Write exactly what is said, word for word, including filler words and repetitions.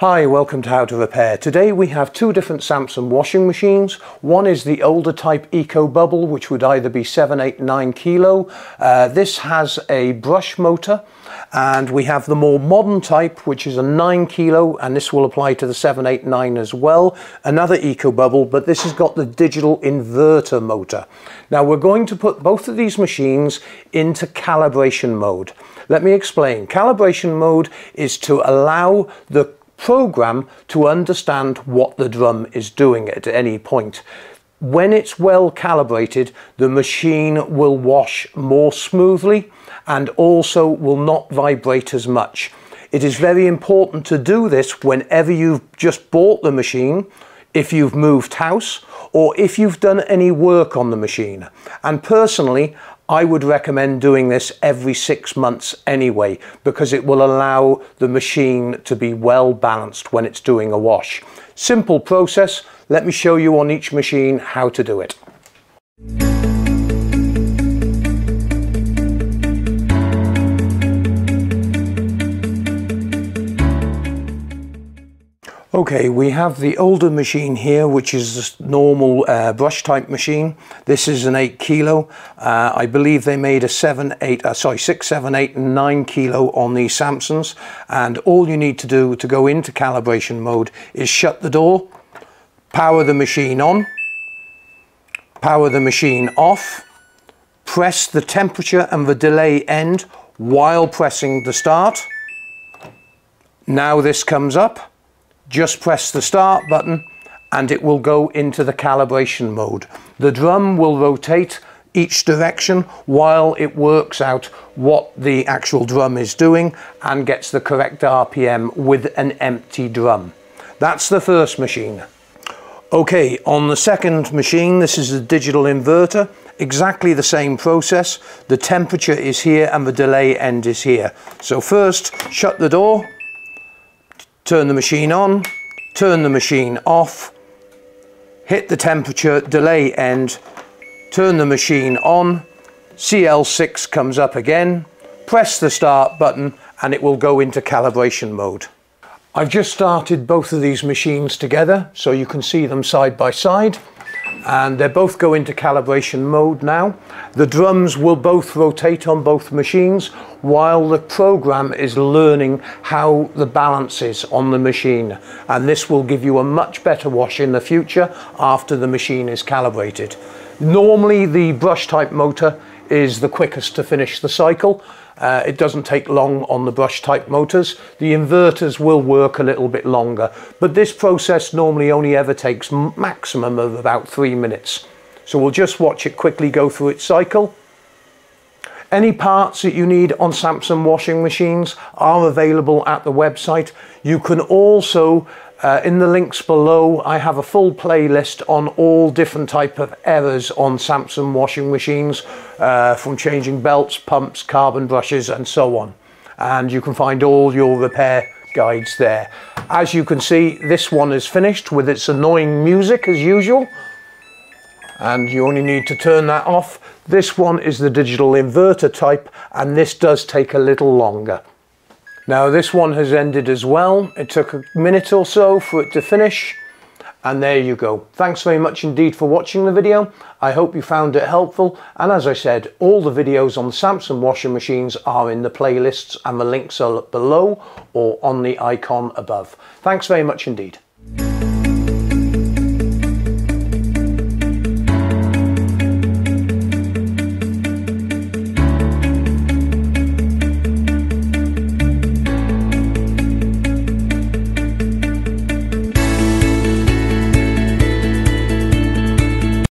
Hi, welcome to How to Repair. Today we have two different Samsung washing machines. One is the older type ecobubble, which would either be seven, eight, nine kilo. Uh, this has a brush motor, and we have the more modern type, which is a nine kilo, and this will apply to the seven, eight, nine as well. Another ecobubble, but this has got the digital inverter motor. Now we're going to put both of these machines into calibration mode. Let me explain. Calibration mode is to allow the program to understand what the drum is doing at any point. When it's well calibrated, the machine will wash more smoothly and also will not vibrate as much. It is very important to do this whenever you've just bought the machine, if you've moved house, or if you've done any work on the machine. And personally, I would recommend doing this every six months anyway, because it will allow the machine to be well balanced when it's doing a wash. Simple process. Let me show you on each machine how to do it. Okay, we have the older machine here, which is the normal uh, brush type machine. This is an eight kilo. Uh, I believe they made a seven, eight, uh, sorry, six, seven, eight and nine kilo on these Samsungs. And all you need to do to go into calibration mode is shut the door, power the machine on, power the machine off, press the temperature and the delay end while pressing the start. Now this comes up. Just press the start button and it will go into the calibration mode. The drum will rotate each direction while it works out what the actual drum is doing and gets the correct R P M with an empty drum. That's the first machine. Okay, on the second machine, this is the digital inverter. Exactly the same process. The temperature is here and the delay end is here. So first, shut the door. Turn the machine on, turn the machine off, hit the temperature delay end, turn the machine on, C L six comes up again, press the start button and it will go into calibration mode. I've just started both of these machines together so you can see them side by side, and they both go into calibration mode now. The drums will both rotate on both machines while the program is learning how the balance is on the machine, and this will give you a much better wash in the future after the machine is calibrated. Normally the brush type motor is the quickest to finish the cycle. Uh, it doesn't take long on the brush type motors. The inverters will work a little bit longer, but this process normally only ever takes maximum of about three minutes. So we'll just watch it quickly go through its cycle. Any parts that you need on Samsung washing machines are available at the website. You can also, uh, in the links below, I have a full playlist on all different type of errors on Samsung washing machines, uh, from changing belts, pumps, carbon brushes and so on. And you can find all your repair guides there. As you can see, this one is finished with its annoying music as usual. And you only need to turn that off. This one is the digital inverter type, and this does take a little longer. Now this one has ended as well. It took a minute or so for it to finish, and there you go. Thanks very much indeed for watching the video. I hope you found it helpful, and as I said, all the videos on the Samsung washing machines are in the playlists, and the links are below or on the icon above. Thanks very much indeed.